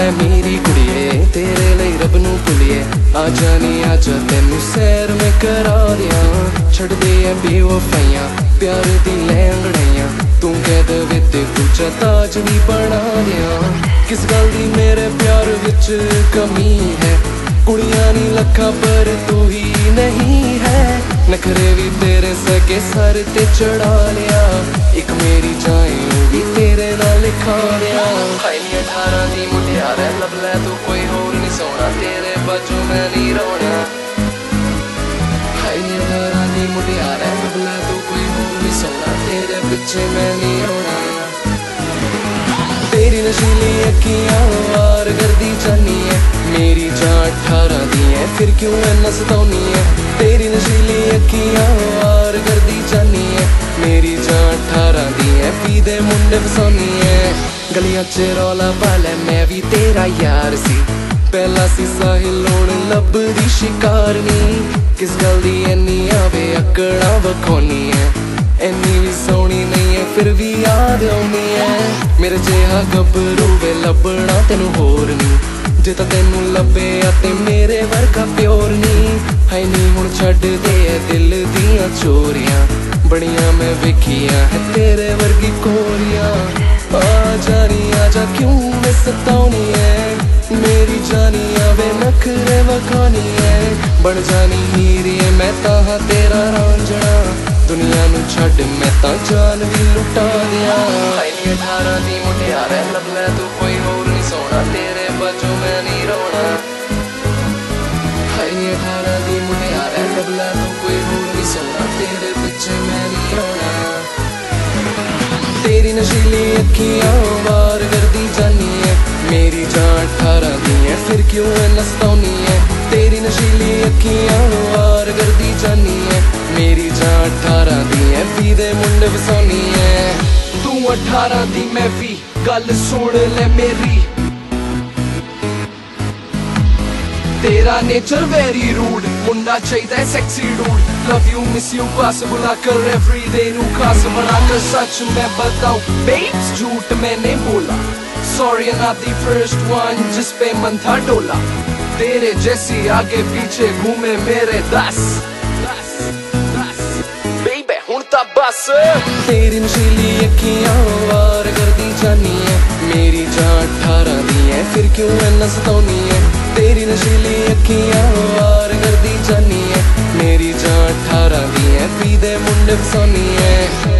मैं मेरी कुड़िए तेरे लिए रब नू भुलिए आजा नी आजा तेनू सैर में करा दिया छड़ दे बेवफाइयां प्यार दी लैंगड़ियां तू कह दे ते कुछ ताज नी बना दिया किस गल दी मेरे प्यार विच कमी है कुड़ियां नी लखा पर तू ही नहीं है नखरे भी तेरे सके सर ते चढ़ा लिया एक मेरी चाहे वो भी तेरे नाल लिखा दिया अठारह दी मुटियारे लब लै तू कोई होर नहीं सोना तेरे बाजू मैं नहीं रोना हाई अठारह दी मुटियारे लब लै तू कोई होर नहीं सोना तेरे पिछे मैं नहीं रोना तेरी नशीली अखियां वार करदी जानी है मेरी जान अठारह दी है फिर क्यों इन्ना सताउनी है तेरी नशीली अखियां वार करदी जानी है मेरी जान अठारह दी है पी दे मुंडे फसानी है गलियां च रौला पाले मैं भी तेरा यार सी पहला सी साहिल हुण लभदी शिकार नहीं किस गल दी इन्नी आवे अकड़ा वखोनी है इन्नी भी सोहनी नहीं है फिर भी याद आउंदी है मेरे जिहा गबरू वे लभना तैनू होर नहीं जे तां तैनू लभे ते मेरे वर्गा प्योर नहीं है नी हुण छड्ड दे दिल दियां चोरियां बड़ियां मैं वेखियां है तेरे वर्गी कोरियां आजा क्यों मैं सताउनी है मेरी जानी आवे नखरे वखानी है बन जानी हीरे मैं तां तेरा रांझणा दुनिया नू छड्ड मैं तां जान भी लुटा दिया हाय नी अठारह दी मुटियारे लब लै तू कोई होर नहीं सोना तेरे बाजू मैं नहीं रोना हाय नी अठारह दी मुटियारे लब लै तू कोई होर नहीं सोना तेरे पिछे मैं नहीं रोना तेरी नशीली अखियां वार करदी जानी है मेरी जान अठारह दी है फिर क्यों इन्ना सताउनी है तेरी नशीली अखियां वार करदी जानी है मेरी जान अठारह दी है पी दे मुंडे फसानी है तू अठारह दी मैं भी गल सुन ले मेरी तेरा नेचर वेरी रूड मुंडा चाहिए sexy dude love you miss you बस बुलाकर एवरी डे नू खास बनाकर सच मैं बताऊं बेब्स झूठ मैंने बोला sorry not the first one जिस पे मन था डोला तेरे जैसी आगे पीछे घूमे मेरे 10 बेबी हुण तां बस तेरी नशीली अखियां वार करदी जानी है मेरी जान अठारह दी है फिर क्यों इन्ना सताउनी है तेरी नशीली अखियां वार करदी जानी है मेरी जान अठारह दी है पी दे मुंडे फसानी है।